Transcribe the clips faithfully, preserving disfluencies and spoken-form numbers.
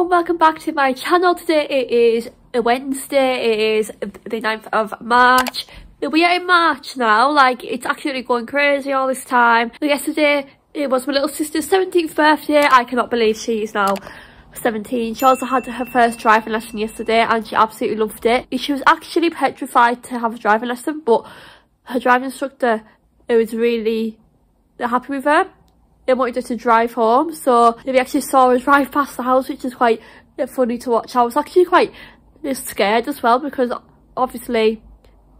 everyone, welcome back to my channel. Today it is a Wednesday, it is the ninth of March. We are in March now, like it's actually going crazy all this time. But yesterday it was my little sister's seventeenth birthday. I cannot believe she is now seventeen. She also had her first driving lesson yesterday and she absolutely loved it. She was actually petrified to have a driving lesson, but her driving instructor, it was really happy with her. They wanted her to drive home, so we actually saw her drive past the house, which is quite funny to watch. I was actually quite scared as well because obviously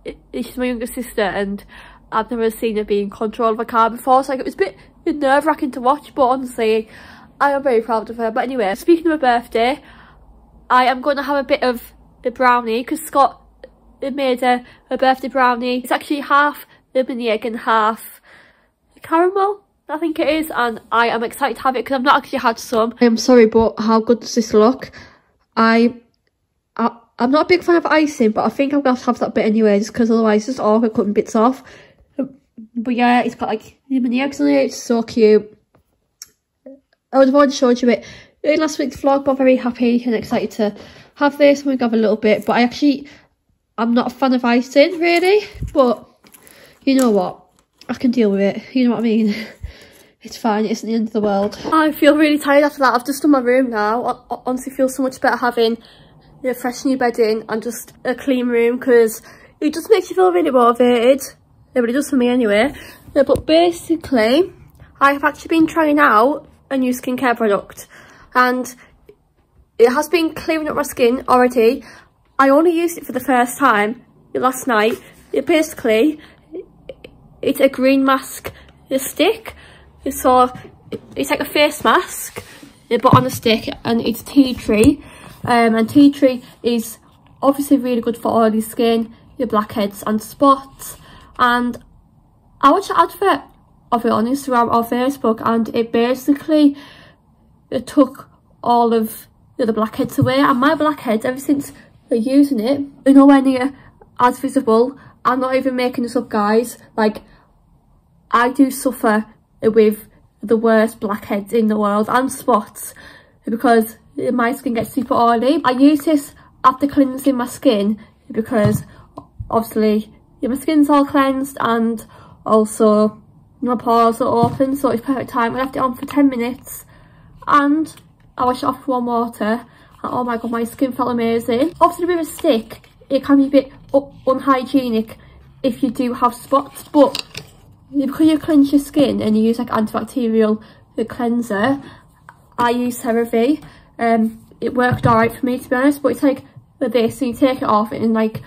it, she's my younger sister and I've never seen her be in control of a car before, so like, it was a bit nerve-wracking to watch, but honestly I am very proud of her. But anyway, speaking of her birthday, I am going to have a bit of a brownie because Scott made a, a birthday brownie. It's actually half lemon egg and half caramel, I think it is, and I am excited to have it because I've not actually had some. I'm sorry, but how good does this look? I, I, I'm not a big fan of icing, but I think I'm going to have to have that bit anyway, just because otherwise it's awkward cutting bits off. But yeah, it's got like mini eggs on it, it's so cute. I would have already showed you it in last week's vlog, but I'm very happy and excited to have this. I'm going to have a little bit, but I actually, I'm not a fan of icing, really, but you know what? I can deal with it, you know what I mean? It's fine, it isn't the end of the world. I feel really tired after that. I've just done my room now. I honestly feel so much better having a fresh new bedding and just a clean room because it just makes you feel really motivated. Yeah, but it does for me anyway. Yeah, but basically, I've actually been trying out a new skincare product and it has been clearing up my skin already. I only used it for the first time last night. It basically, it's a green mask stick. So it's like a face mask but on a stick, and it's tea tree, um, and tea tree is obviously really good for oily skin, your blackheads and spots. And I watched an advert of it on Instagram or Facebook, and it basically it took all of the blackheads away, and my blackheads ever since they're using it, they're nowhere near as visible. I'm not even making this up, guys, like I do suffer with the worst blackheads in the world and spots because my skin gets super oily. I use this after cleansing my skin because obviously my skin's all cleansed and also my pores are open, so it's perfect time. I left it on for ten minutes and I washed it off with warm water and oh my god, my skin felt amazing. Obviously with a stick it can be a bit unhygienic if you do have spots, but because you cleanse your skin and you use like antibacterial cleanser, I use CeraVe. Um, it worked alright for me to be honest, but it's like this, and you take it off and like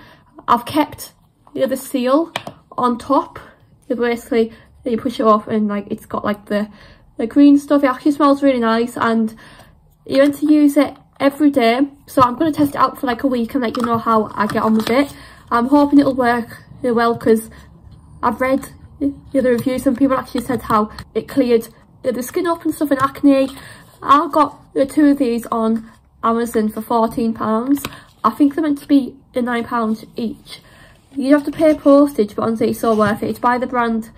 I've kept the other seal on top. So basically you push it off and like it's got like the, the green stuff. It actually smells really nice and you're meant to use it every day. So I'm going to test it out for like a week and let you know how I get on with it. I'm hoping it'll work well because I've read the other reviews and people actually said how it cleared the skin up and stuff and acne. I got the two of these on Amazon for fourteen pounds. I think they're meant to be nine pounds each. You have to pay postage, but honestly it's so worth it. It's by the brand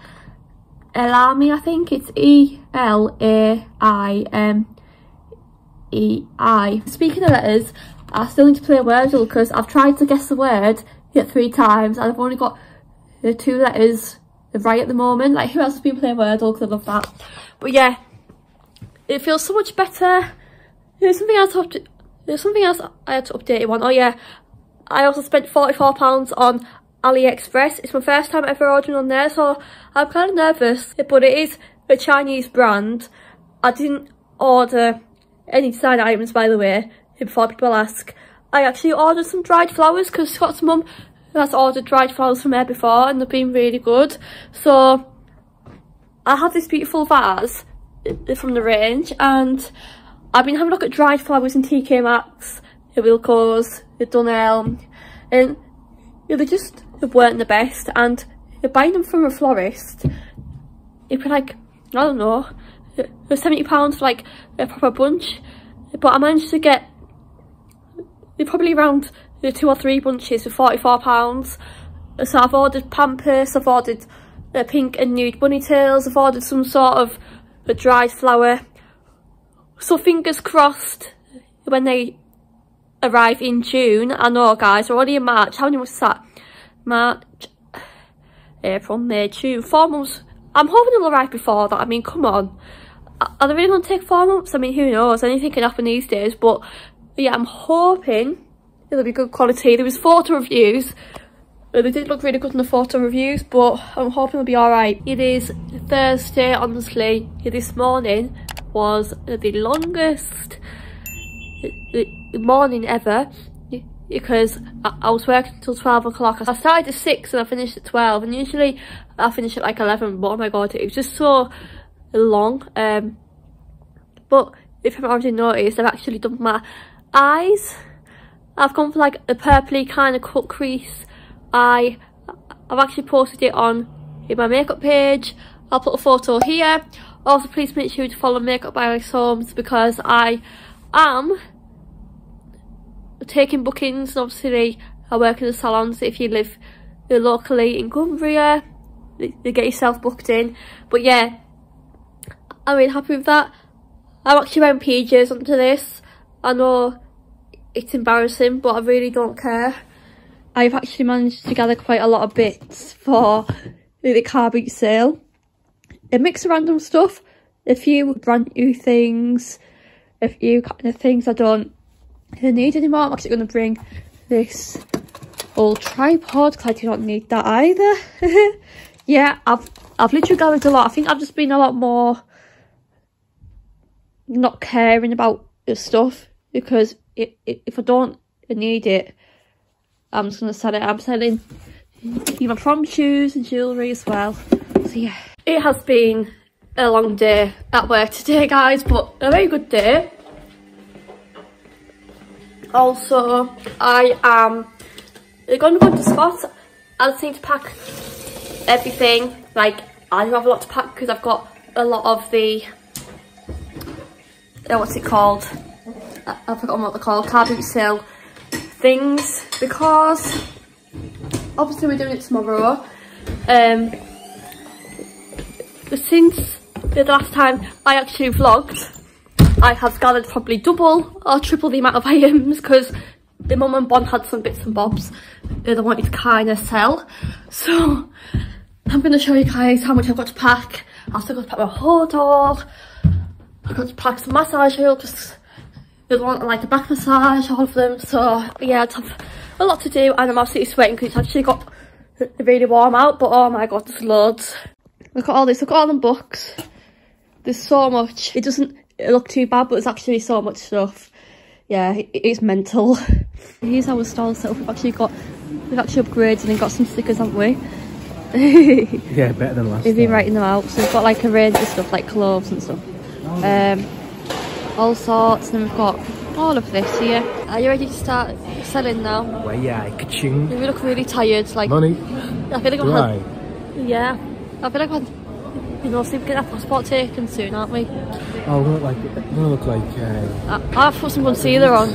Elami, I think. It's E L A I M E I. Speaking of letters, I still need to play Wordle because I've tried to guess the word yet three times and I've only got the two letters right at the moment. Like, who else has been playing Wordle? Because I love that. But yeah, it feels so much better. There's something else I have to, there's something else I had to update you on. Oh yeah, I also spent forty-four pounds on AliExpress. It's my first time ever ordering on there, so I'm kind of nervous, but it is a Chinese brand. I didn't order any designer items, by the way, before people ask. I actually ordered some dried flowers because Scott's mum that's ordered dried flowers from there before and they've been really good. So I have this beautiful vase from the range and I've been having a look at dried flowers in T K Maxx, Wilco's, Dunelm, and they just weren't the best, and buying them from a florist it'd be like, I don't know, it was seventy pounds for like a proper bunch, but I managed to get probably around two or three bunches for forty-four pounds. So I've ordered pampas, I've ordered uh, pink and nude bunny tails, I've ordered some sort of a dried flower, so fingers crossed when they arrive in June. I know, guys, we're already in March. How many months is that? March, April, May, June. Four months. I'm hoping they'll arrive before that. I mean, come on. Are they really going to take four months? I mean, who knows? Anything can happen these days. But, but yeah, I'm hoping it'll be good quality. There was photo reviews. They did look really good in the photo reviews, but I'm hoping it'll be alright. It is Thursday, honestly. This morning was the longest morning ever because I was working until twelve o'clock. I started at six and I finished at twelve, and usually I finish at like eleven, but oh my god, it was just so long. Um, but if you've already noticed, I've actually done my eyes. I've gone for like a purpley kind of cut crease. I, I've actually posted it on in my makeup page. I'll put a photo here. Also, please make sure to follow Makeup by Alice Holmes, because I am taking bookings. Obviously, I work in the salons. If you live locally in Cumbria, you get yourself booked in. But yeah, I'm really happy with that. I'm actually wearing P Js onto this. I know it's embarrassing, but I really don't care. I've actually managed to gather quite a lot of bits for the car boot sale. A mix of random stuff, a few brand new things, a few kind of things I don't need anymore. I'm actually going to bring this old tripod because I do not need that either. Yeah, I've I've literally gathered a lot. I think I've just been a lot more not caring about the stuff, because it, it, if I don't need it, I'm just going to sell it. I'm selling my prom shoes and jewellery as well. So yeah. It has been a long day at work today, guys, but a very good day. Also, I am going to go into spots. I just need to pack everything. Like, I do have a lot to pack because I've got a lot of the... Uh, what's it called? I, I forgot what they're called. Car boot sale things, because obviously we're doing it tomorrow. Um, since the last time I actually vlogged, I have gathered probably double or triple the amount of items, because the mum and Bon had some bits and bobs that they wanted to kind of sell. So I'm going to show you guys how much I've got to pack. I've still got to pack my whole door. I've got to pack some massage oil, just they want like a back massage, all of them. So yeah, I have a lot to do, and I'm absolutely sweating because it's actually got really warm out, but oh my god, there's loads. Look at all this, look at all them books. There's so much. It doesn't look too bad, but there's actually so much stuff. Yeah, it, it's mental. Here's our stall set up. We've actually got, we've actually upgraded and got some stickers, haven't we? Yeah, better than last. We've been writing them out. So we've got like a range of stuff, like clothes and stuff. Oh. Um, all sorts, and we've got all of this here. Are you ready to start selling now? Well, yeah, ka-ching. You look really tired, like... Money? I feel like I'm... Had, yeah. I feel like I'm... You know, see, we get our passport taken soon, aren't we? Oh, we look like... We look like... Uh, I, I've put some concealer on.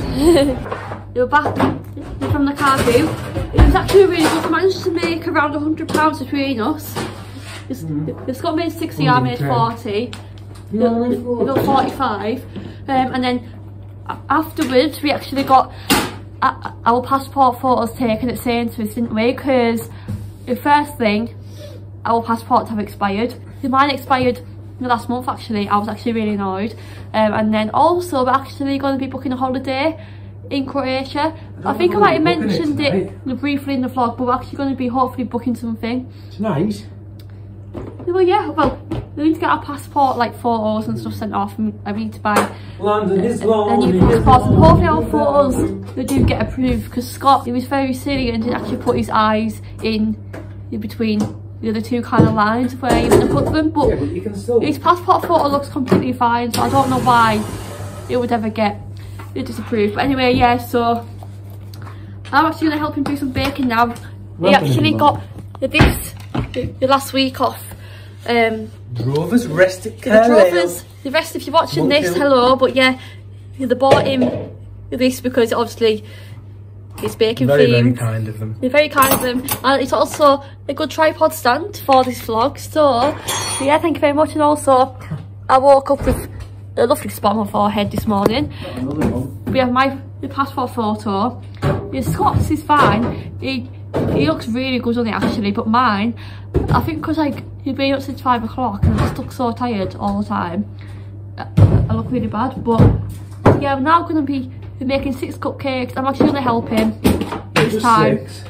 You're back from the car boot. It was actually really good. We managed to make around a hundred pounds between us. It's, mm. It's got made sixty, I made forty. No, no, forty-five. Um, and then afterwards we actually got our passport photos taken at Saint Louis, didn't we? Because the first thing, our passports have expired. Mine expired last month, actually. I was actually really annoyed. Um, and then also we're actually going to be booking a holiday in Croatia. I think I might have mentioned it, it briefly in the vlog, but we're actually going to be hopefully booking something. It's nice. Well, yeah, well, we need to get our passport, like, photos and stuff sent off, and we need to buy London a, is long, a new passport, and hopefully our photos, they do get approved, because Scott, he was very silly and didn't actually put his eyes in, in between the other two kind of lines where he would have put them, but, yeah, but you can still... his passport photo looks completely fine, so I don't know why it would ever get disapproved. But anyway, yeah, so I'm actually going to help him do some baking now. He actually got this last week off. Um, Drovers, rest of the Drovers, the rest. If you're watching Monkey. This, hello. But yeah, they bought him this because obviously it's baking very, themed. Very kind of them. They're very kind of them, and it's also a good tripod stand for this vlog. So yeah, thank you very much. And also, I woke up with a lovely spot on my forehead this morning. We have my passport photo. Yeah, Scott's is fine. He he looks really good on it actually, but mine, I think because like he'd been up since five o'clock and I just look so tired all the time. I look really bad, but yeah, I'm now gonna be making six cupcakes. I'm actually gonna help him this just time. Six.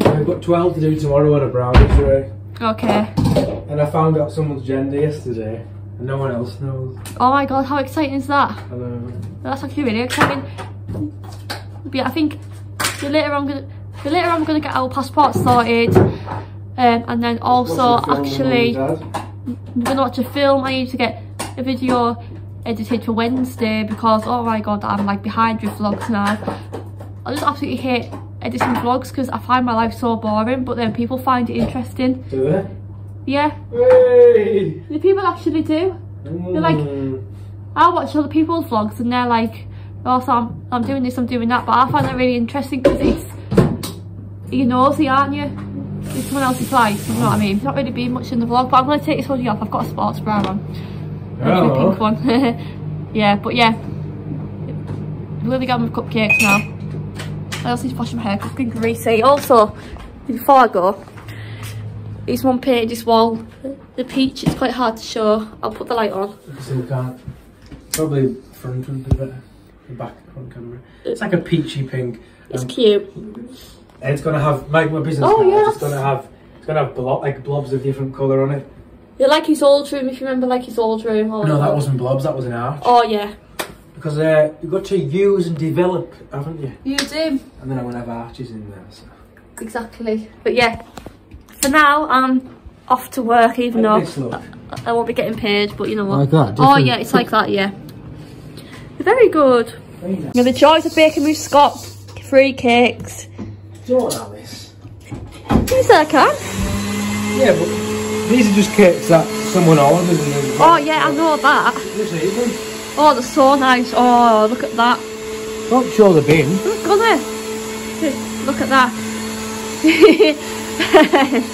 I've got twelve to do tomorrow on a brownie tray. Okay. And I found out someone's gender yesterday, and no one else knows. Oh my god, how exciting is that? I know. That's actually really exciting. But yeah, I think the later on, the later on, I'm gonna get our passport sorted, um, and then also actually, we're gonna watch a film. I need to get a video edited for Wednesday because oh my god, I'm like behind with vlogs now. I just absolutely hate editing vlogs because I find my life so boring, but then people find it interesting. Do they? Yeah. Hey. The people actually do. Mm. They're like, I watch other people's vlogs and they're like, oh, so I'm, I'm doing this, I'm doing that, but I find that really interesting because it's, you're nosy, aren't you? It's someone else's life, you know what I mean? It's not really been much in the vlog, but I'm going to take this hoodie off. I've got a sports bra on. Hello. A pink one. Yeah, but yeah. I'm going to get my cupcakes now. I also need to wash my hair because it's been greasy. Also, before I go, this one painted this wall, the peach, it's quite hard to show. I'll put the light on. So you can't. Probably front would be better. The back front camera. It's like a peachy pink. It's um, cute. And it's gonna have like my business oh, card, yes. it's gonna have it's gonna have blob, like blobs of different colour on it. Yeah, like his old room, if you remember like his old room. Or no, that wasn't blobs, that was an arch. Oh yeah. Because uh, you've got to use and develop, haven't you? You do. And then I will have arches in there. So. Exactly. But yeah, for now I'm off to work, even like though I, I won't be getting paid. But you know what? Like that, oh yeah, it's like that. Yeah. Very good. Very nice. You know, the joys of baking with Scott. Free cakes. Don't, Alice. Yes, I can. Yeah, but these are just cakes that someone orders. And oh yeah, I know that. This Oh, they're so nice. Oh, look at that. Don't show the bin. Look, go there. Look at that.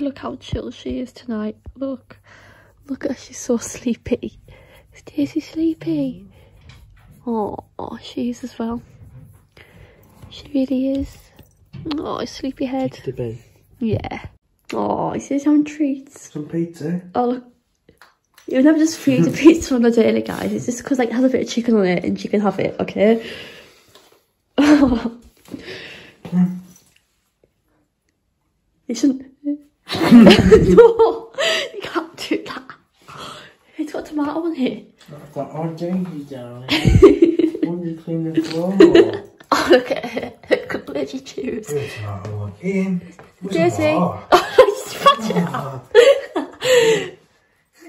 Look how chill she is tonight. Look. Look at her. She's so sleepy. Is Daisy sleepy? Oh, she is as well. She really is. Oh, sleepy head. It's the bin. Yeah. Oh, he says having treats. Some pizza. Oh, look. You never just feed a pizza on a daily, guys. It's just because like, it has a bit of chicken on it and she can have it, okay? Mm. You shouldn't... No! You can't do that. It's got tomato on it. I've got all dainty, darling. When you clean the floor. Oh, look at it. It could literally choose. There's tomato on it. Daisy. Oh, I just patched it out.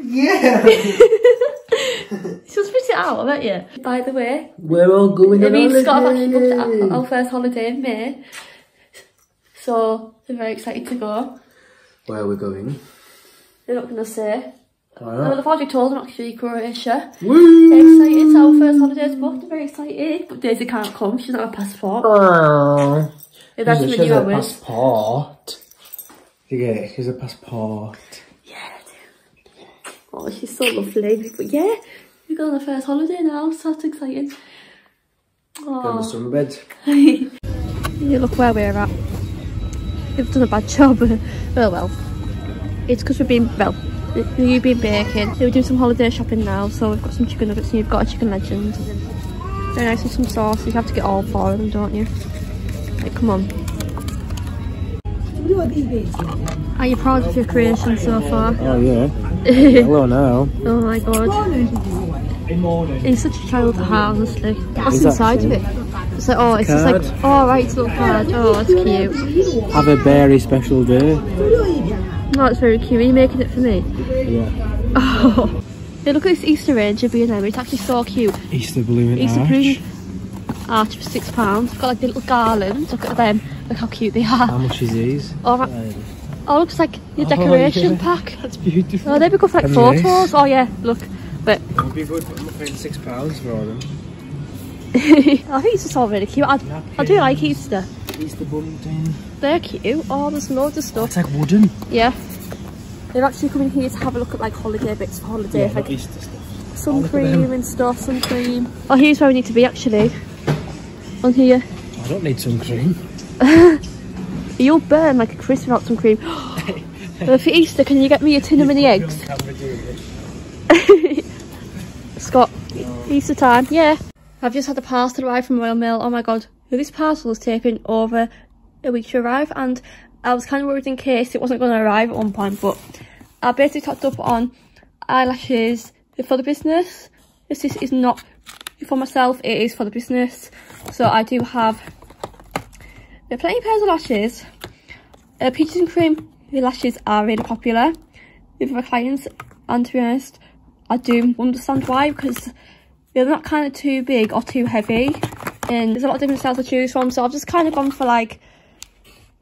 Yeah! She'll spit it out, I bet you. By the way, we're all going on holiday. Scott have actually booked our first holiday in May. So, I'm very excited to go. Where are we going? They're not going to say. Well, I've already told them actually, Croatia. Woo! They're excited, our first holiday's booked. They're very excited. But Daisy can't come, she doesn't have a passport. Oh! She doesn't have a passport. You get it, she has a passport. Oh, she's so lovely. But yeah, we go on the first holiday now, so that's exciting. Oh. Go on the sunbed. You look where we're at. We've done a bad job. Oh well. It's because we've been, well, you've been baking. We're doing some holiday shopping now, so we've got some chicken nuggets and you've got a chicken legend. Very nice with some sauce. You have to get all four of them, don't you? Like, come on. Are you proud of your creation so far? Oh yeah. Hello now. Oh my god. He's such a child to have, honestly. What's inside of it? It's like, oh, it's just like, oh right, it's a little card. Oh, that's cute. Have a very special day. No, it's very cute. Are you making it for me? Yeah. Oh. Hey, look at this Easter range of B and M. It's actually so cute. Easter balloon Easter arch. Easter balloon arch for six pounds. Got like the little garlands. Look at them. Look how cute they are. How much is these? Oh, right. Oh, it looks like your oh, decoration yeah. pack. That's beautiful. Oh, they'd be good for like photos. Nice. Oh yeah, look. But it would be good, but I'm not paying six pounds for them. I think it's just all really cute. I, I do like Easter. Easter bunting. They're cute. Oh, there's loads of stuff. It's like wooden. Yeah. They're actually coming here to have a look at like holiday bits for holiday. Yeah, like Easter stuff. sun cream and stuff, sun cream. Oh, here's where we need to be actually. On here. I don't need sun cream. You'll burn like a crisp without sun cream. For Easter, can you get me a tin of mini eggs? Scott, no. Easter time, yeah. I've just had a parcel arrive from Royal Mill. Oh my god, this parcel has taken over a week to arrive, and I was kind of worried in case it wasn't going to arrive at one point, but I basically topped up on eyelashes for the business. This is not for myself, it is for the business. So I do have plenty of pairs of lashes. Uh, peaches and cream, the lashes are really popular with my clients, and to be honest, I do understand why, because they're not kind of too big or too heavy, and there's a lot of different styles to choose from, so I've just kind of gone for like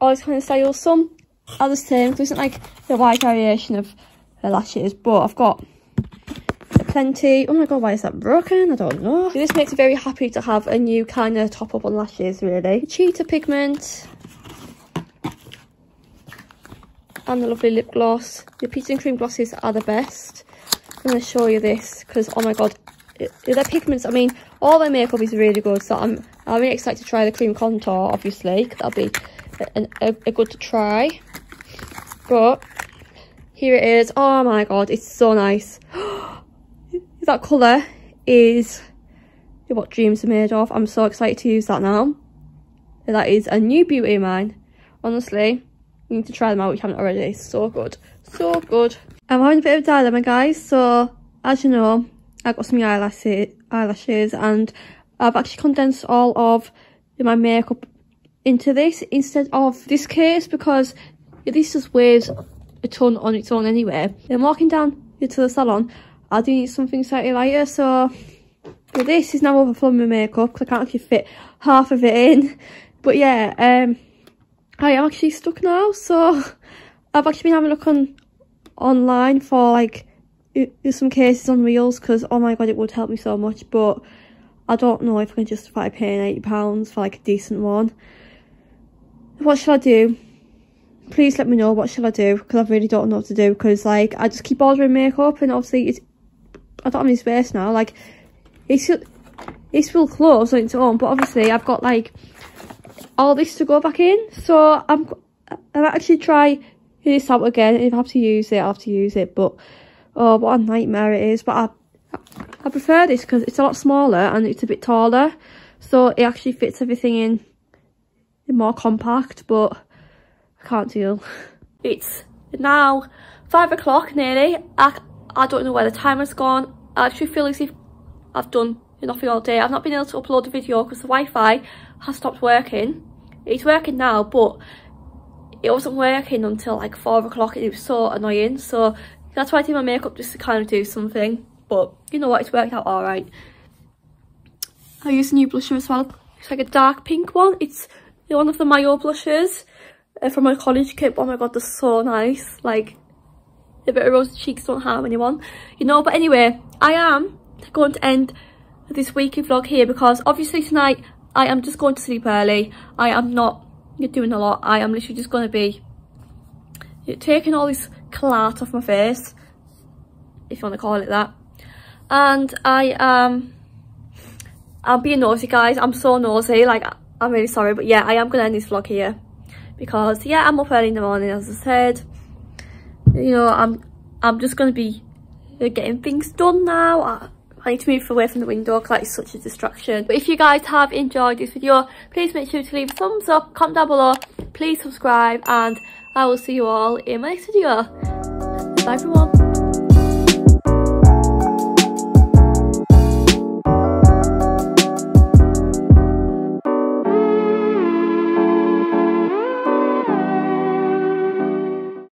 all these kind of styles. Some are the same, so it isn't like the wide variation of the lashes, but I've got plenty. Oh my god, why is that broken? I don't know. This makes me very happy to have a new kind of top up on lashes, really. Cheetah pigment. And the lovely lip gloss. The peach and cream glosses are the best. I'm going to show you this because, oh my god, it, they're pigments. I mean, all their makeup is really good, so I'm, I'm really excited to try the cream contour, obviously. That'll be a, a, a good try. But here it is. Oh my god, it's so nice. That colour is what dreams are made of. I'm so excited to use that now. That is a new beauty of mine. Honestly, you need to try them out if you haven't already. So good. So good. I'm having a bit of a dilemma, guys. So, as you know, I got some eyelashes, eyelashes and I've actually condensed all of my makeup into this instead of this case, because this just weighs a ton on its own anyway. I'm walking down to the salon. I do need something slightly lighter, so but this is now overflowing my makeup because I can't actually fit half of it in. But yeah, um, I am actually stuck now, so I've actually been having a look on online for like some cases on reels because oh my god, it would help me so much. But I don't know if I can justify paying eighty pounds for like a decent one. What shall I do? Please let me know, what shall I do? Because I really don't know what to do, because like I just keep ordering makeup and obviously it's. I don't have any space now, like it's it's still close on its own, but obviously I've got like all this to go back in, so I'm I'll actually try this out again, and if I have to use it, I'll have to use it. But oh, what a nightmare it is. But I I prefer this because it's a lot smaller and it's a bit taller, so it actually fits everything in more compact. But I can't deal. It's now five o'clock nearly. I I don't know where the time has gone. I actually feel as if I've done nothing all day. I've not been able to upload a video because the Wi-Fi has stopped working. It's working now, but it wasn't working until like four o'clock and it was so annoying. So that's why I did my makeup, just to kind of do something. But you know what, it's worked out alright. I use a new blusher as well. It's like a dark pink one. It's one of the Mayo blushes uh, from my college kit. Oh my god, they're so nice. Like, a bit of rosy cheeks don't harm anyone, you know. But anyway, I am going to end this weekly vlog here because obviously tonight I am just going to sleep early. I am not doing a lot. I am literally just going to be taking all this clat off my face, if you want to call it that. And I am, I'm being nosy, guys. I'm so nosy. Like, I'm really sorry. But yeah, I am going to end this vlog here because yeah, I'm up early in the morning, as I said. You know, I'm I'm just going to be getting things done now. I, I need to move away from the window because that is such a distraction. But if you guys have enjoyed this video, please make sure to leave a thumbs up, comment down below, please subscribe, and I will see you all in my next video. Bye everyone.